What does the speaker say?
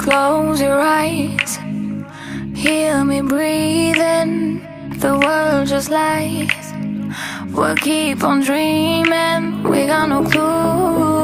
Close your eyes, hear me breathing. The world just lies. We'll keep on dreaming. We got no clue.